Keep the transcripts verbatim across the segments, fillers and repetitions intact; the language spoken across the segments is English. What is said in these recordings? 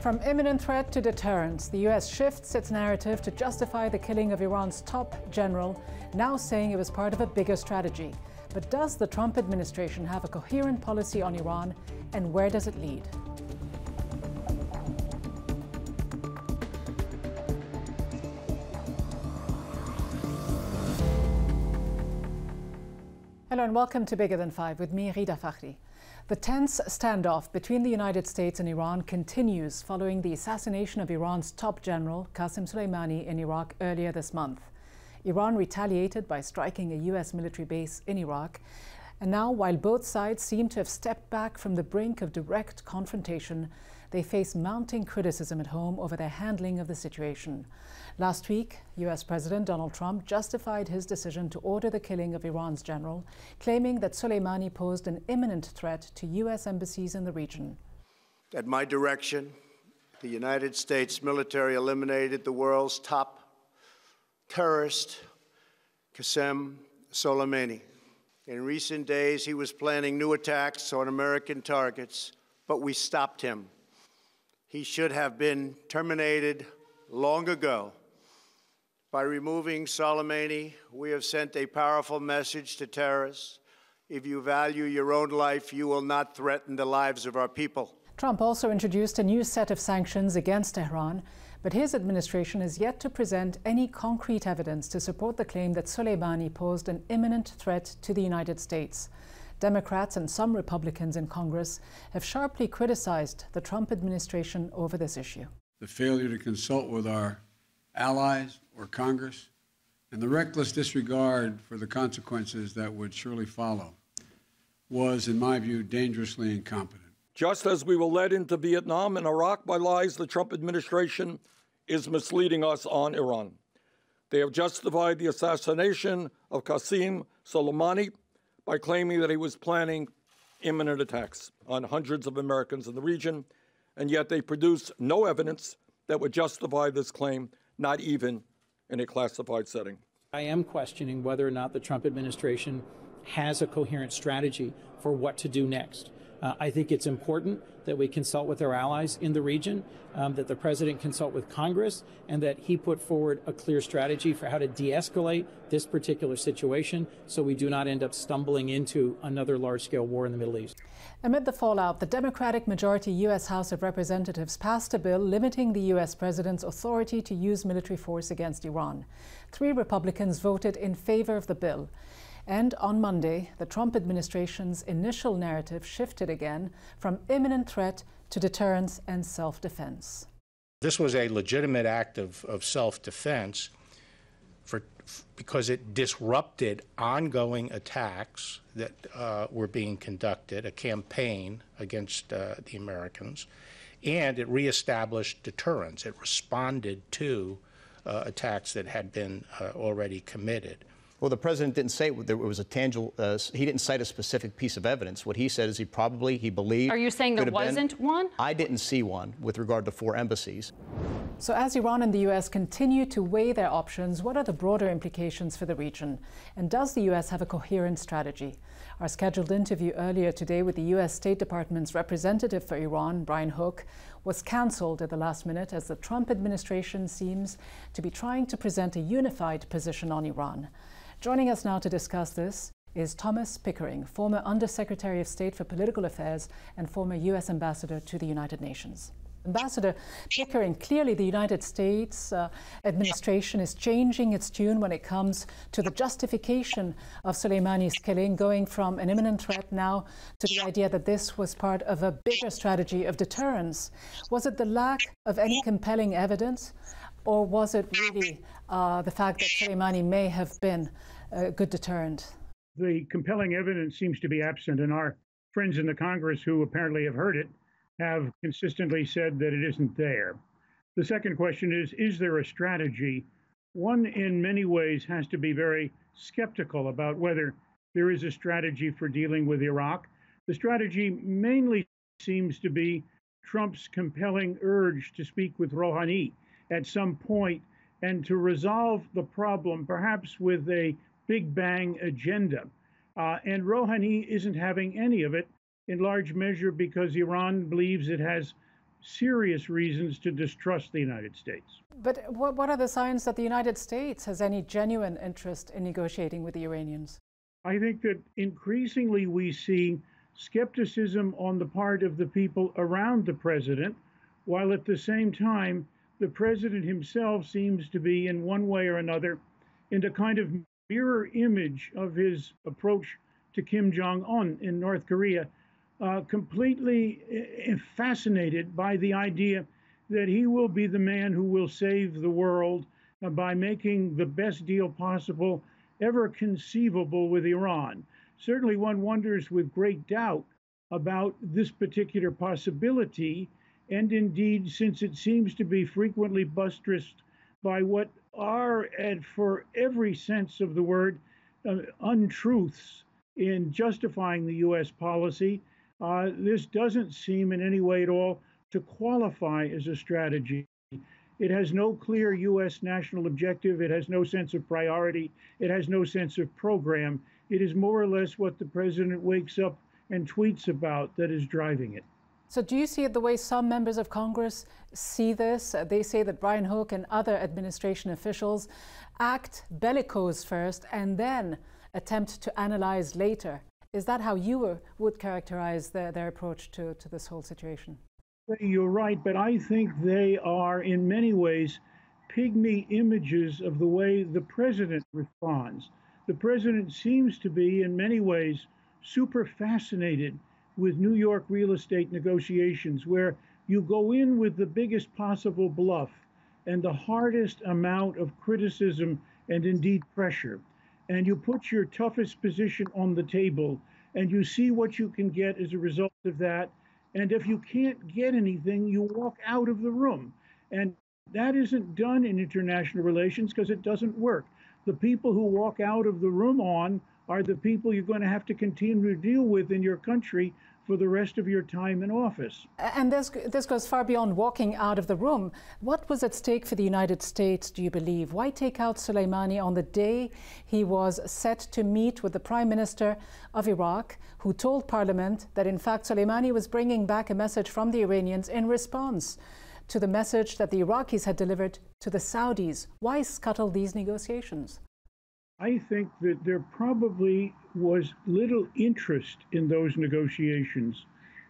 From imminent threat to deterrence, the U S shifts its narrative to justify the killing of Iran's top general, now saying it was part of a bigger strategy. But does the Trump administration have a coherent policy on Iran, and where does it lead? Hello and welcome to Bigger Than Five with me, Rida Fakhry. The tense standoff between the United States and Iran continues following the assassination of Iran's top general, Qasem Soleimani, in Iraq earlier this month. Iran retaliated by striking a U S military base in Iraq. And now, while both sides seem to have stepped back from the brink of direct confrontation, they face mounting criticism at home over their handling of the situation. Last week, U S President Donald Trump justified his decision to order the killing of Iran's general, claiming that Soleimani posed an imminent threat to U S embassies in the region. At my direction, the United States military eliminated the world's top terrorist, Qasem Soleimani. In recent days, he was planning new attacks on American targets, but we stopped him. He should have been terminated long ago. By removing Soleimani, we have sent a powerful message to terrorists. If you value your own life, you will not threaten the lives of our people. Trump also introduced a new set of sanctions against Tehran, but his administration is yet to present any concrete evidence to support the claim that Soleimani posed an imminent threat to the United States. Democrats and some Republicans in Congress have sharply criticized the Trump administration over this issue. The failure to consult with our allies or Congress, and the reckless disregard for the consequences that would surely follow, was, in my view, dangerously incompetent. Just as we were led into Vietnam and Iraq by lies, the Trump administration is misleading us on Iran. They have justified the assassination of Qasem Soleimani by claiming that he was planning imminent attacks on hundreds of Americans in the region, and yet they produce no evidence that would justify this claim, not even in a classified setting. I am questioning whether or not the Trump administration has a coherent strategy for what to do next. Uh, I think it's important that we consult with our allies in the region, um, that the president consult with Congress, and that he put forward a clear strategy for how to de-escalate this particular situation so we do not end up stumbling into another large-scale war in the Middle East. Amid the fallout, the Democratic-majority U S House of Representatives passed a bill limiting the U S president's authority to use military force against Iran. Three Republicans voted in favor of the bill. And on Monday, the Trump administration's initial narrative shifted again from imminent threat to deterrence and self-defense. This was a legitimate act of, of self-defense for, because it disrupted ongoing attacks that uh, were being conducted, a campaign against uh, the Americans, and it reestablished deterrence. It responded to uh, attacks that had been uh, already committed. Well, the president didn't say there was a tangible, uh, he didn't cite a specific piece of evidence. What he said is he probably, he believed. Are you saying there wasn't been, one? I didn't see one with regard to four embassies. So as Iran and the U S continue to weigh their options, what are the broader implications for the region? And does the U S have a coherent strategy? Our scheduled interview earlier today with the U S State Department's representative for Iran, Brian Hook, was cancelled at the last minute as the Trump administration seems to be trying to present a unified position on Iran. Joining us now to discuss this is Thomas Pickering, former Undersecretary of State for Political Affairs and former U S Ambassador to the United Nations. Ambassador Pickering, clearly the United States uh, administration is changing its tune when it comes to the justification of Soleimani's killing, going from an imminent threat now to the idea that this was part of a bigger strategy of deterrence. Was it the lack of any compelling evidence? Or was it really uh, the fact that Soleimani may have been a good deterrent? The compelling evidence seems to be absent, and our friends in the Congress who apparently have heard it have consistently said that it isn't there. The second question is, is there a strategy? One in many ways has to be very skeptical about whether there is a strategy for dealing with Iraq. The strategy mainly seems to be Trump's compelling urge to speak with Rouhani at some point and to resolve the problem, perhaps with a big bang agenda. Uh, and Rouhani isn't having any of it in large measure because Iran believes it has serious reasons to distrust the United States. But what, what are the signs that the United States has any genuine interest in negotiating with the Iranians? I think that increasingly we see skepticism on the part of the people around the president, while at the same time, the president himself seems to be, in one way or another, in a kind of mirror image of his approach to Kim Jong-un in North Korea, uh, completely fascinated by the idea that he will be the man who will save the world uh, by making the best deal possible, ever conceivable with Iran. Certainly one wonders with great doubt about this particular possibility. And indeed, since it seems to be frequently buttressed by what are, and for every sense of the word, uh, untruths in justifying the U S policy, uh, this doesn't seem in any way at all to qualify as a strategy. It has no clear U S national objective. It has no sense of priority. It has no sense of program. It is more or less what the president wakes up and tweets about that is driving it. So do you see it the way some members of Congress see this? They say that Brian Hook and other administration officials act bellicose first and then attempt to analyze later. Is that how you were, would characterize their, their approach to, to this whole situation? You're right, but I think they are in many ways pygmy images of the way the president responds. The president seems to be in many ways super fascinated with New York real estate negotiations, where you go in with the biggest possible bluff and the hardest amount of criticism and indeed pressure. And you put your toughest position on the table and you see what you can get as a result of that. And if you can't get anything, you walk out of the room. And that isn't done in international relations because it doesn't work. The people who walk out of the room on are the people you're going to have to continue to deal with in your country for the rest of your time in office. And this, this goes far beyond walking out of the room. What was at stake for the United States, do you believe? Why take out Soleimani on the day he was set to meet with the Prime Minister of Iraq, who told Parliament that, in fact, Soleimani was bringing back a message from the Iranians in response to the message that the Iraqis had delivered to the Saudis? Why scuttle these negotiations? I think that there probably was little interest in those negotiations,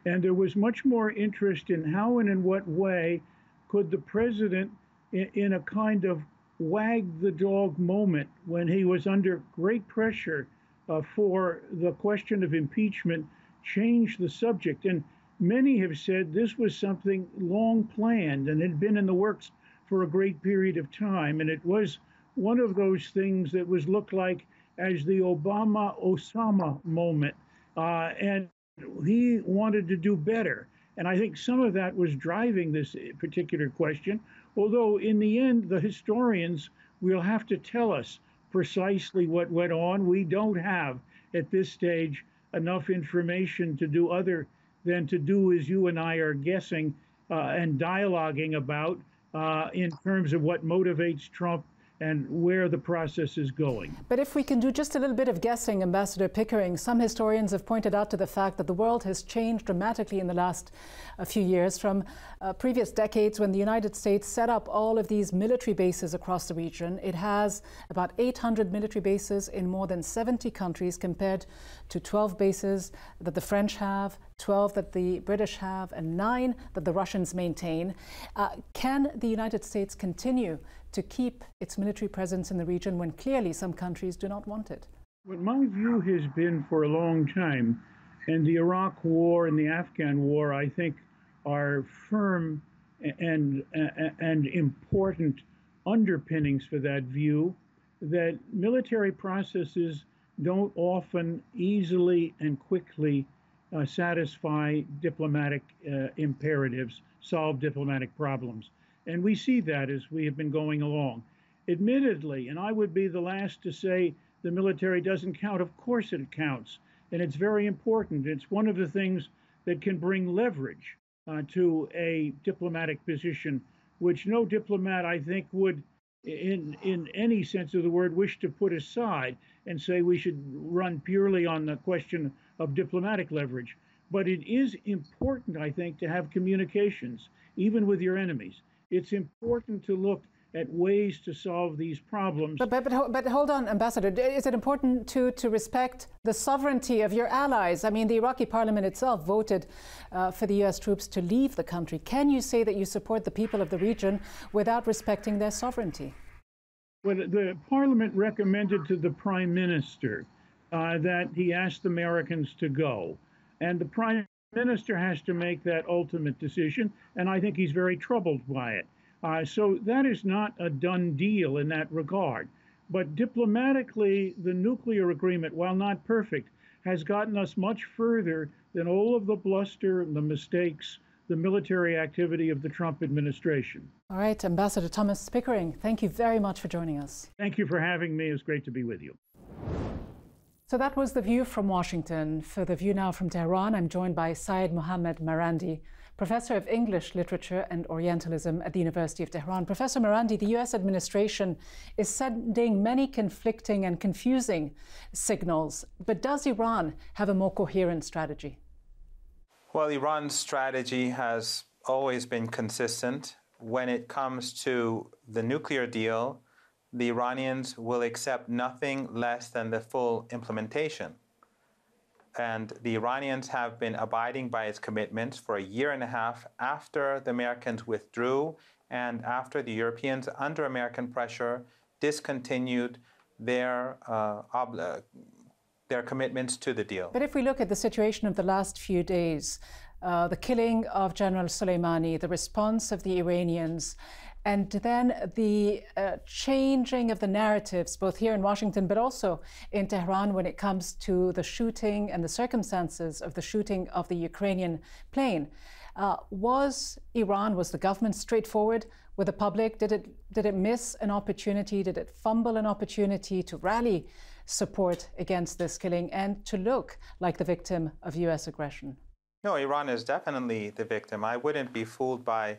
and there was much more interest in how and in what way could the president, in, in a kind of wag the dog moment when he was under great pressure uh, for the question of impeachment, change the subject. And many have said this was something long planned and had been in the works for a great period of time, and it was one of those things that was looked like as the Obama-Osama moment, uh, and he wanted to do better. And I think some of that was driving this particular question, although in the end, the historians will have to tell us precisely what went on. We don't have, at this stage, enough information to do other than to do as you and I are guessing uh, and dialoguing about uh, in terms of what motivates Trump and where the process is going. But if we can do just a little bit of guessing, Ambassador Pickering, some historians have pointed out to the fact that the world has changed dramatically in the last uh, few years from uh, previous decades when the United States set up all of these military bases across the region. It has about eight hundred military bases in more than seventy countries compared to twelve bases that the French have, twelve that the British have, and nine that the Russians maintain. Uh, can the United States continue to keep its military presence in the region when clearly some countries do not want it? What my view has been for a long time, and the Iraq war and the Afghan war, I think, are firm and, and, and important underpinnings for that view, that military processes don't often easily and quickly uh, satisfy diplomatic uh, imperatives, solve diplomatic problems. And we see that as we have been going along. Admittedly, and I would be the last to say the military doesn't count. Of course it counts. And it's very important. It's one of the things that can bring leverage uh, to a diplomatic position, which no diplomat, I think, would, in, in any sense of the word, wish to put aside and say we should run purely on the question of diplomatic leverage. But it is important, I think, to have communications, even with your enemies. It's important to look at ways to solve these problems. But, but, but, but hold on, Ambassador. Is it important to, to respect the sovereignty of your allies? I mean, the Iraqi parliament itself voted uh, for the U S troops to leave the country. Can you say that you support the people of the region without respecting their sovereignty? Well, the parliament recommended to the prime minister uh, that he asked Americans to go. And the prime minister has to make that ultimate decision, and I think he's very troubled by it. Uh, so that is not a done deal in that regard. But diplomatically, the nuclear agreement, while not perfect, has gotten us much further than all of the bluster, the mistakes, the military activity of the Trump administration. All right, Ambassador Thomas Pickering, thank you very much for joining us. Thank you for having me. It's great to be with you. So that was The View from Washington. For The View now from Tehran, I'm joined by Seyed Mohammad Marandi, Professor of English Literature and Orientalism at the University of Tehran. Professor Marandi, the U S administration is sending many conflicting and confusing signals, but does Iran have a more coherent strategy? Well, Iran's strategy has always been consistent. When it comes to the nuclear deal, the Iranians will accept nothing less than the full implementation. And the Iranians have been abiding by its commitments for a year and a half after the Americans withdrew and after the Europeans, under American pressure, discontinued their, uh, obli their commitments to the deal. But if we look at the situation of the last few days, uh, the killing of General Soleimani, the response of the Iranians, and then the uh, changing of the narratives, both here in Washington, but also in Tehran, when it comes to the shooting and the circumstances of the shooting of the Ukrainian plane. Uh, was Iran, was the government straightforward with the public? Did it, did it miss an opportunity? Did it fumble an opportunity to rally support against this killing and to look like the victim of U S aggression? No, Iran is definitely the victim. I wouldn't be fooled by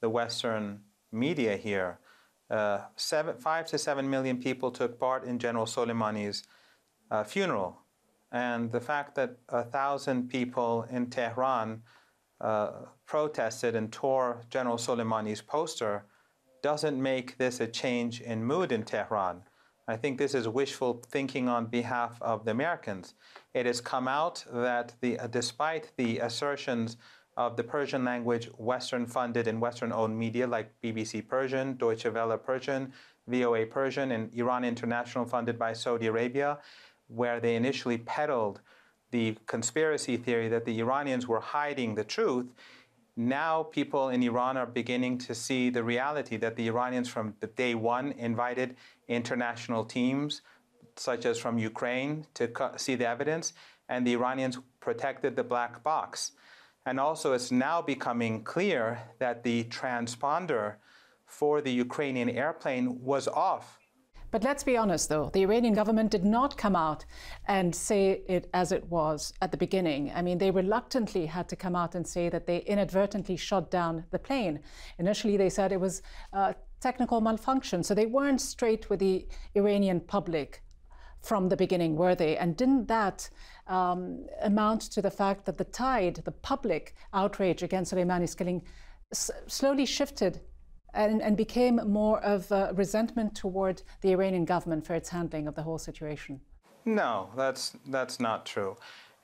the Western media here. Uh, seven, five to seven million people took part in General Soleimani's uh, funeral. And the fact that a thousand people in Tehran uh, protested and tore General Soleimani's poster doesn't make this a change in mood in Tehran. I think this is wishful thinking on behalf of the Americans. It has come out that the, uh, despite the assertions of the Persian language, Western-funded and Western-owned media like B B C Persian, Deutsche Welle Persian, V O A Persian, and Iran International, funded by Saudi Arabia, where they initially peddled the conspiracy theory that the Iranians were hiding the truth. Now people in Iran are beginning to see the reality that the Iranians from day one invited international teams, such as from Ukraine, to see the evidence, and the Iranians protected the black box. And also, it's now becoming clear that the transponder for the Ukrainian airplane was off. But let's be honest, though. The Iranian government did not come out and say it as it was at the beginning. I mean, they reluctantly had to come out and say that they inadvertently shot down the plane. Initially, they said it was a technical malfunction. So they weren't straight with the Iranian public from the beginning, were they? And didn't that um, amount to the fact that the tide, the public outrage against Soleimani's killing, s slowly shifted and, and became more of uh, resentment toward the Iranian government for its handling of the whole situation? No, that's, that's not true.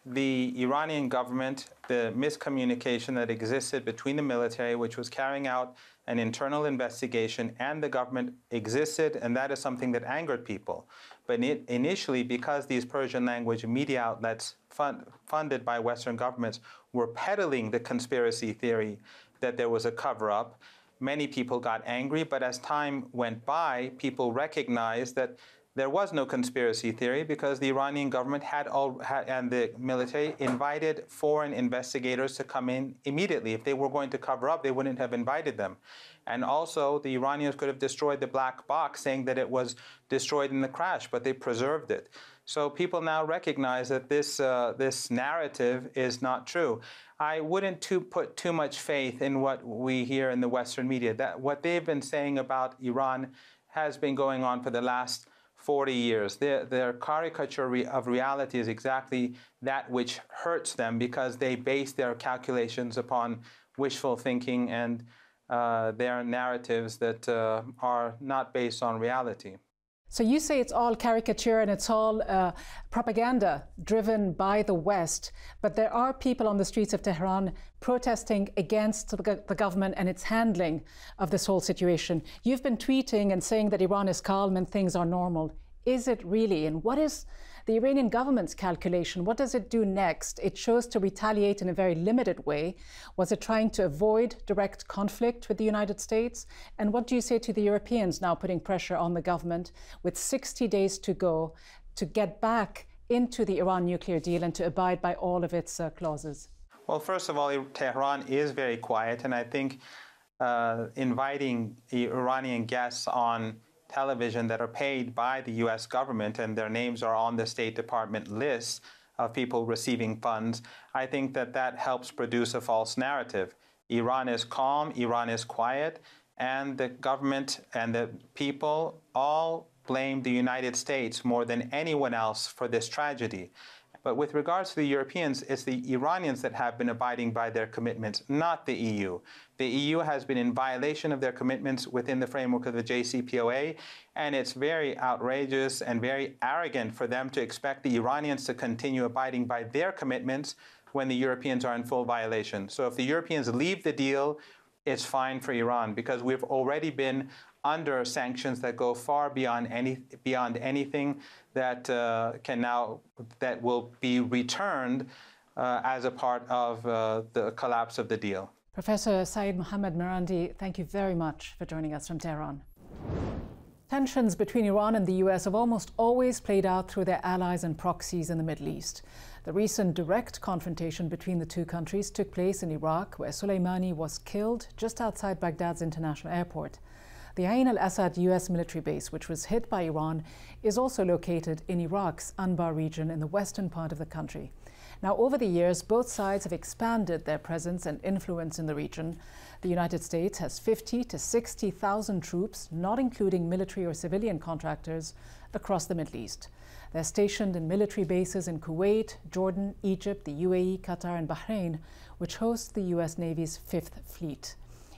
The Iranian government, the miscommunication that existed between the military, which was carrying out an internal investigation, and the government existed, and that is something that angered people. But initially, because these Persian language media outlets fund, funded by Western governments were peddling the conspiracy theory that there was a cover-up, many people got angry. But as time went by, people recognized that there was no conspiracy theory because the Iranian government had all, had, and the military invited foreign investigators to come in immediately. If they were going to cover up, they wouldn't have invited them. And also, the Iranians could have destroyed the black box, saying that it was destroyed in the crash, but they preserved it. So people now recognize that this, uh, this narrative is not true. I wouldn't too put too much faith in what we hear in the Western media. That what they've been saying about Iran has been going on for the last forty years. Their, their caricature re of reality is exactly that which hurts them, because they base their calculations upon wishful thinking and uh, their narratives that uh, are not based on reality. So you say it's all caricature and it's all uh, propaganda driven by the West, but there are people on the streets of Tehran protesting against the, the government and its handling of this whole situation. You've been tweeting and saying that Iran is calm and things are normal. Is it really? And what is the Iranian government's calculation? What does it do next? It chose to retaliate in a very limited way. Was it trying to avoid direct conflict with the United States? And what do you say to the Europeans now putting pressure on the government with sixty days to go to get back into the Iran nuclear deal and to abide by all of its uh, clauses? Well, first of all, Tehran is very quiet. And I think uh, inviting Iranian guests on television that are paid by the U S government, and their names are on the State Department list of people receiving funds, I think that that helps produce a false narrative. Iran is calm, Iran is quiet, and the government and the people all blame the United States more than anyone else for this tragedy. But with regards to the Europeans, it's the Iranians that have been abiding by their commitments, not the E U. The E U has been in violation of their commitments within the framework of the J C P O A, and it's very outrageous and very arrogant for them to expect the Iranians to continue abiding by their commitments when the Europeans are in full violation. So if the Europeans leave the deal, it's fine for Iran, because we've already been under sanctions that go far beyond any beyond anything that uh, can now that will be returned uh, as a part of uh, the collapse of the deal. Professor Seyed Mohammad Marandi, thank you very much for joining us from Tehran. Tensions between Iran and the U S have almost always played out through their allies and proxies in the Middle East. The recent direct confrontation between the two countries took place in Iraq, where Soleimani was killed just outside Baghdad's international airport. The Ain al-Assad U S military base, which was hit by Iran, is also located in Iraq's Anbar region in the western part of the country. Now, over the years, both sides have expanded their presence and influence in the region. The United States has fifty to sixty thousand troops, not including military or civilian contractors, across the Middle East. They're stationed in military bases in Kuwait, Jordan, Egypt, the U A E, Qatar, and Bahrain, which host the U S Navy's Fifth Fleet.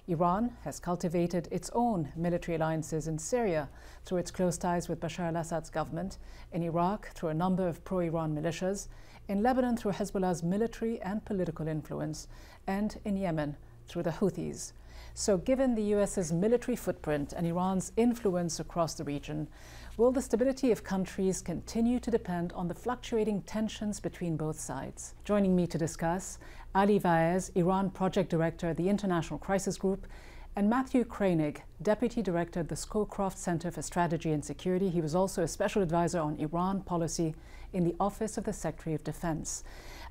Iran has cultivated its own military alliances in Syria through its close ties with Bashar al-Assad's government, in Iraq through a number of pro-Iran militias, in Lebanon through Hezbollah's military and political influence, and in Yemen through the Houthis. So given the U S's military footprint and Iran's influence across the region, will the stability of countries continue to depend on the fluctuating tensions between both sides? Joining me to discuss, Ali Vaez, Iran Project Director at the International Crisis Group, and Matthew Krenig, Deputy Director at the Scowcroft Center for Strategy and Security. He was also a Special Advisor on Iran Policy in the Office of the Secretary of Defense.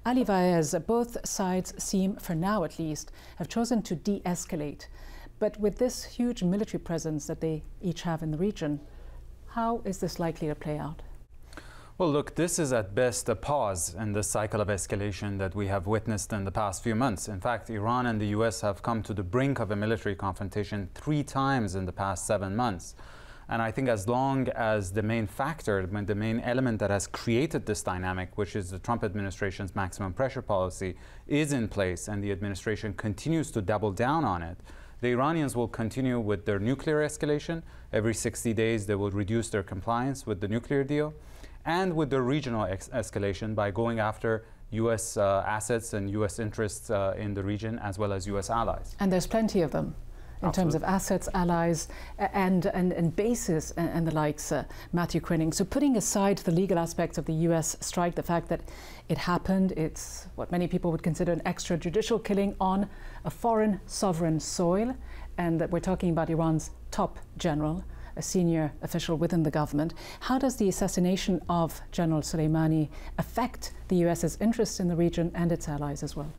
Ali Vaez, both sides seem, for now at least, have chosen to de-escalate. But with this huge military presence that they each have in the region, how is this likely to play out? Well, look, this is at best a pause in the cycle of escalation that we have witnessed in the past few months. In fact, Iran and the U S have come to the brink of a military confrontation three times in the past seven months. And I think as long as the main factor, the main element that has created this dynamic, which is the Trump administration's maximum pressure policy, is in place and the administration continues to double down on it, the Iranians will continue with their nuclear escalation. Every sixty days, they will reduce their compliance with the nuclear deal, and with their regional ex escalation by going after U S uh, assets and U S interests uh, in the region, as well as U S allies. And there's plenty of them in Absolutely. Terms of assets, allies, and, and, and bases and, and the likes, uh, Matthew Krenig. So putting aside the legal aspects of the U S strike, the fact that it happened, it's what many people would consider an extrajudicial killing on a foreign sovereign soil, and that we're talking about Iran's top general, a senior official within the government. How does the assassination of General Soleimani affect the U S's interest in the region and its allies as well?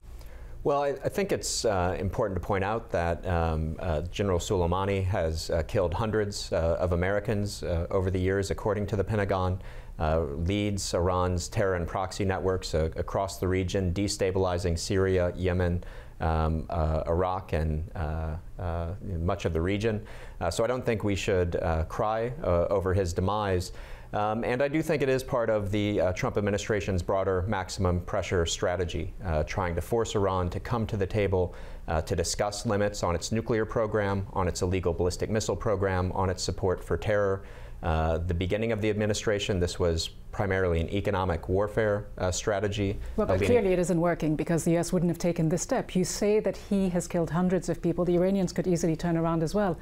Well, I, I think it's uh, important to point out that um, uh, General Soleimani has uh, killed hundreds uh, of Americans uh, over the years, according to the Pentagon, uh, leads Iran's terror and proxy networks uh, across the region, destabilizing Syria, Yemen, um, uh, Iraq, and uh, uh, much of the region. Uh, so I don't think we should uh, cry uh, over his demise. Um, and I do think it is part of the uh, Trump administration's broader maximum pressure strategy, uh, trying to force Iran to come to the table uh, to discuss limits on its nuclear program, on its illegal ballistic missile program, on its support for terror. Uh, the beginning of the administration, this was primarily an economic warfare uh, strategy. Well, but clearly it isn't working, because the U S wouldn't have taken this step. You say that he has killed hundreds of people. The Iranians could easily turn around as well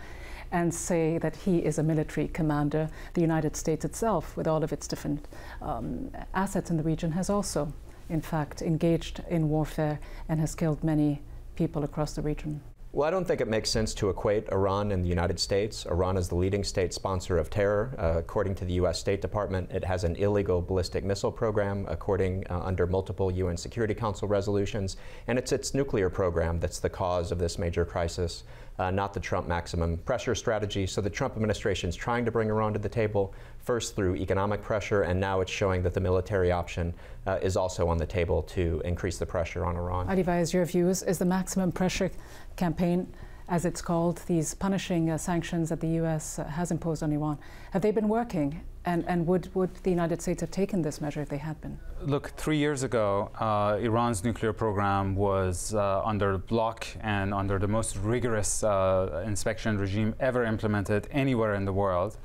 and say that he is a military commander. The United States itself, with all of its different um, assets in the region, has also, in fact, engaged in warfare and has killed many people across the region. Well, I don't think it makes sense to equate Iran and the United States. Iran is the leading state sponsor of terror. Uh, according to the U S State Department, it has an illegal ballistic missile program, according uh, under multiple U N Security Council resolutions. And it's its nuclear program that's the cause of this major crisis, uh, not the Trump maximum pressure strategy. So the Trump administration is trying to bring Iran to the table, first through economic pressure, and now it's showing that the military option uh, is also on the table to increase the pressure on Iran. Ali Vaez, your views, is the maximum pressure campaign, as it's called, these punishing uh, sanctions that the U S uh, has imposed on Iran, have they been working? And, and would, would the United States have taken this measure if they had been? Look, three years ago, uh, Iran's nuclear program was uh, under block and under the most rigorous uh, inspection regime ever implemented anywhere in the world.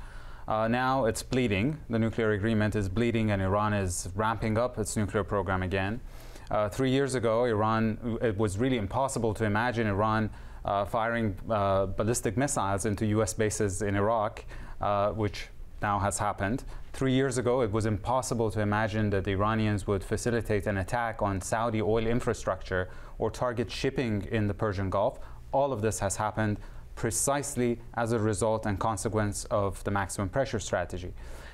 Uh, now it's bleeding. The nuclear agreement is bleeding, and Iran is ramping up its nuclear program again. Uh, three years ago, Iran, it was really impossible to imagine Iran uh, firing uh, ballistic missiles into U S bases in Iraq, uh, which now has happened. Three years ago, it was impossible to imagine that the Iranians would facilitate an attack on Saudi oil infrastructure or target shipping in the Persian Gulf. All of this has happened precisely as a result and consequence of the maximum pressure strategy.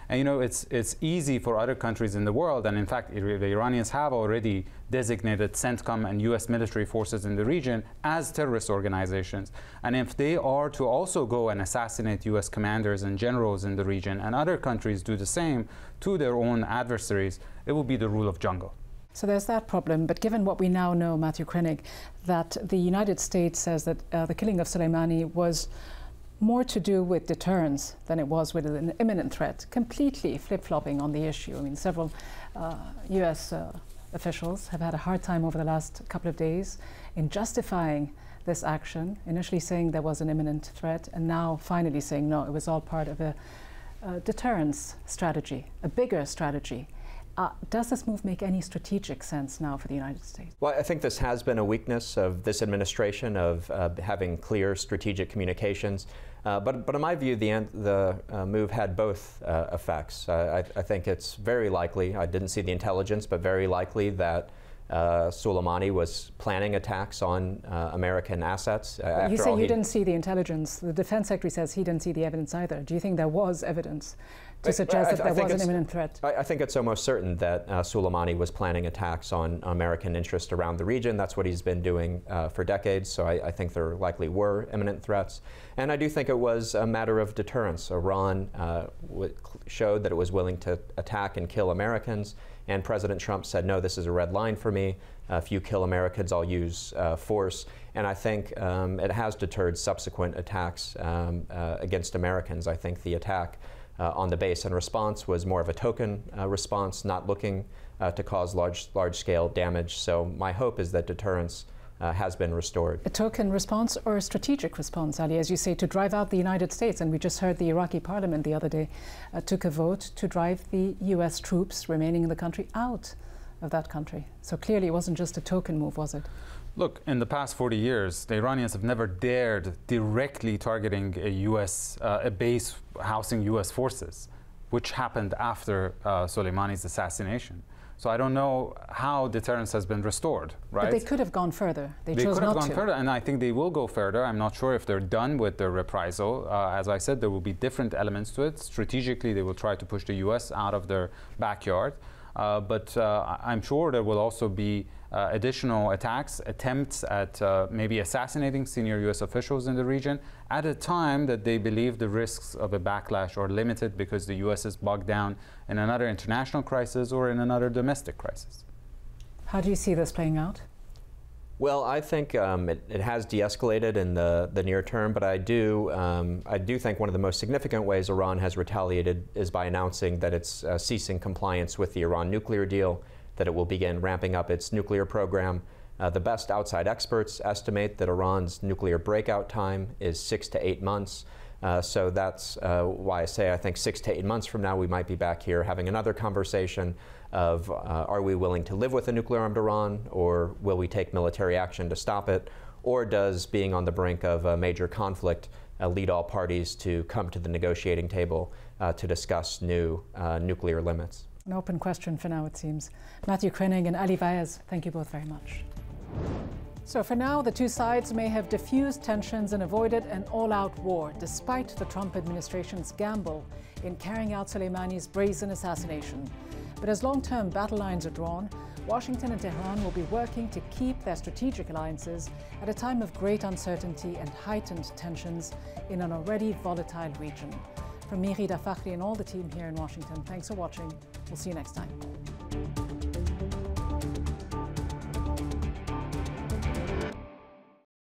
And you know, it's, it's easy for other countries in the world, and in fact, the Iranians have already designated CENTCOM and U S military forces in the region as terrorist organizations. And if they are to also go and assassinate U S commanders and generals in the region, and other countries do the same to their own adversaries, it will be the rule of jungle. So there's that problem. But given what we now know, Matthew Krenig, that the United States says that uh, the killing of Soleimani was more to do with deterrence than it was with an imminent threat, completely flip-flopping on the issue. I mean, several uh, U S uh, officials have had a hard time over the last couple of days in justifying this action, initially saying there was an imminent threat, and now finally saying, no, it was all part of a uh, deterrence strategy, a bigger strategy. Uh, does this move make any strategic sense now for the United States? Well, I think this has been a weakness of this administration, of uh, having clear strategic communications. Uh, but, but in my view, the, end, the uh, move had both uh, effects. Uh, I, I think it's very likely, I didn't see the intelligence, but very likely that Uh, Soleimani was planning attacks on uh, American assets. Uh, you say you didn't see the intelligence. The defense secretary says he didn't see the evidence either. Do you think there was evidence to I, suggest I, I, that I there was an imminent threat? I, I think it's almost certain that uh, Soleimani was planning attacks on American interests around the region. That's what he's been doing uh, for decades. So I, I think there likely were imminent threats. And I do think it was a matter of deterrence. Iran uh, w showed that it was willing to attack and kill Americans. And President Trump said, no, this is a red line for me. Uh, if you kill Americans, I'll use uh, force. And I think um, it has deterred subsequent attacks um, uh, against Americans. I think the attack uh, on the base and response was more of a token uh, response, not looking uh, to cause large, large-scale damage. So my hope is that deterrence Uh, has been restored. A token response or a strategic response, Ali, as you say, to drive out the United States. And we just heard the Iraqi parliament the other day uh, took a vote to drive the U S troops remaining in the country out of that country. So clearly it wasn't just a token move, was it? Look, in the past forty years, the Iranians have never dared directly targeting a U S, uh, a base housing U S forces, which happened after uh, Soleimani's assassination. So I don't know how deterrence has been restored, right? But they could have gone further. They, they chose not to. They could have gone further, and I think they will go further. I'm not sure if they're done with their reprisal. Uh, as I said, there will be different elements to it. Strategically, they will try to push the U S out of their backyard. Uh, but uh, I'm sure there will also be uh, additional attacks, attempts at uh, maybe assassinating senior U S officials in the region at a time that they believe the risks of a backlash are limited because the U S is bogged down in another international crisis or in another domestic crisis. How do you see this playing out? Well, I think um, it, it has de-escalated in the, the near term, but I do, um, I do think one of the most significant ways Iran has retaliated is by announcing that it's uh, ceasing compliance with the Iran nuclear deal, that it will begin ramping up its nuclear program. Uh, the best outside experts estimate that Iran's nuclear breakout time is six to eight months. Uh, so that's uh, why I say I think six to eight months from now we might be back here having another conversation of uh, are we willing to live with a nuclear-armed Iran, or will we take military action to stop it, or does being on the brink of a major conflict uh, lead all parties to come to the negotiating table uh, to discuss new uh, nuclear limits? An open question for now, it seems. Matthew Krenig and Ali Vaez, thank you both very much. So for now, the two sides may have diffused tensions and avoided an all-out war, despite the Trump administration's gamble in carrying out Soleimani's brazen assassination. But as long-term battle lines are drawn, Washington and Tehran will be working to keep their strategic alliances at a time of great uncertainty and heightened tensions in an already volatile region. From me, Rida Fakhry, and all the team here in Washington, thanks for watching. We'll see you next time.